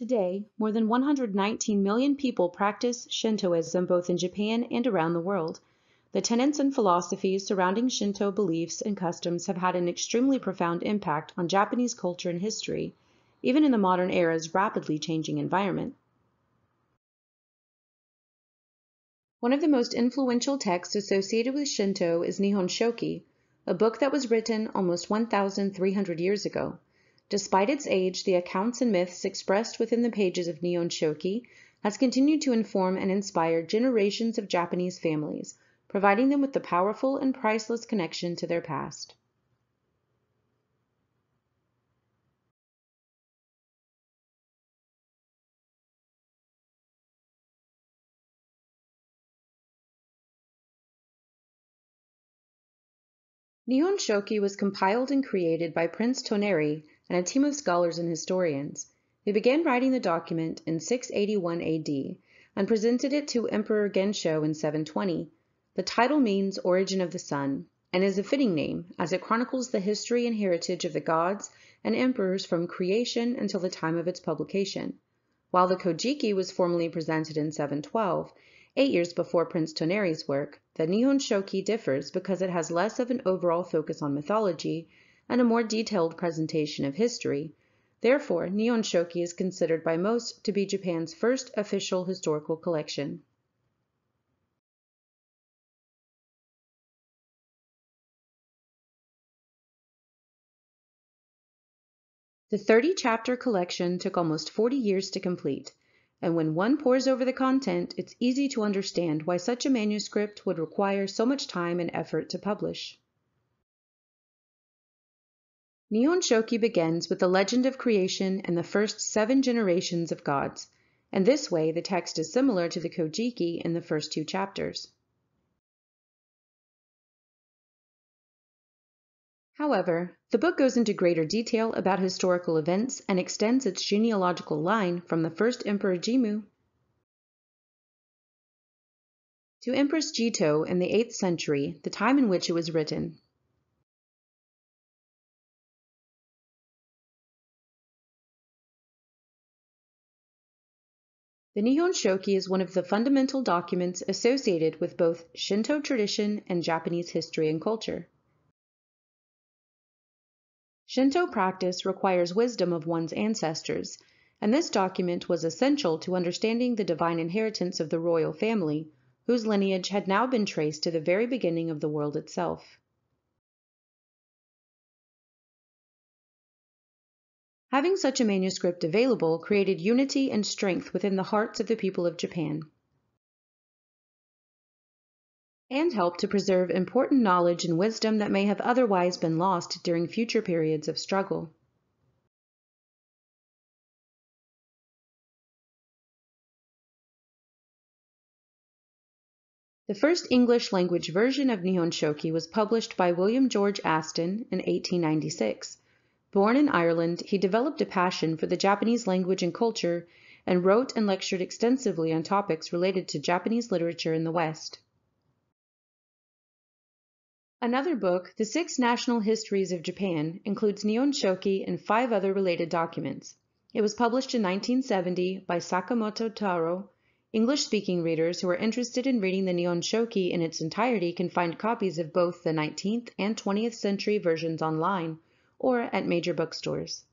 Today, more than 119 million people practice Shintoism both in Japan and around the world. The tenets and philosophies surrounding Shinto beliefs and customs have had an extremely profound impact on Japanese culture and history, even in the modern era's rapidly changing environment. One of the most influential texts associated with Shinto is Nihon Shoki, a book that was written almost 1,300 years ago. Despite its age, the accounts and myths expressed within the pages of Nihon Shoki has continued to inform and inspire generations of Japanese families, providing them with the powerful and priceless connection to their past. Nihon Shoki was compiled and created by Prince Toneri and a team of scholars and historians. They began writing the document in 681 AD and presented it to Emperor Gensho in 720. The title means Origin of the Sun, and is a fitting name as it chronicles the history and heritage of the gods and emperors from creation until the time of its publication. While the Kojiki was formally presented in 712, 8 years before Prince Toneri's work, the Nihon Shoki differs because it has less of an overall focus on mythology and a more detailed presentation of history. Therefore, Nihon Shoki is considered by most to be Japan's first official historical collection. The 30-chapter collection took almost 40 years to complete, and when one pores over the content, it's easy to understand why such a manuscript would require so much time and effort to publish. Nihon Shoki begins with the legend of creation and the first 7 generations of gods, and this way the text is similar to the Kojiki in the first 2 chapters. However, the book goes into greater detail about historical events and extends its genealogical line from the first Emperor Jimmu to Empress Jito in the 8th century, the time in which it was written. The Nihon Shoki is one of the fundamental documents associated with both Shinto tradition and Japanese history and culture. Shinto practice requires wisdom of one's ancestors, and this document was essential to understanding the divine inheritance of the royal family, whose lineage had now been traced to the very beginning of the world itself. Having such a manuscript available created unity and strength within the hearts of the people of Japan, and help to preserve important knowledge and wisdom that may have otherwise been lost during future periods of struggle. The first English-language version of Nihon Shoki was published by William George Aston in 1896. Born in Ireland, he developed a passion for the Japanese language and culture and wrote and lectured extensively on topics related to Japanese literature in the West. Another book, The Six National Histories of Japan, includes Nihon Shoki and 5 other related documents. It was published in 1970 by Sakamoto Taro. English-speaking readers who are interested in reading the Nihon Shoki in its entirety can find copies of both the 19th and 20th century versions online or at major bookstores.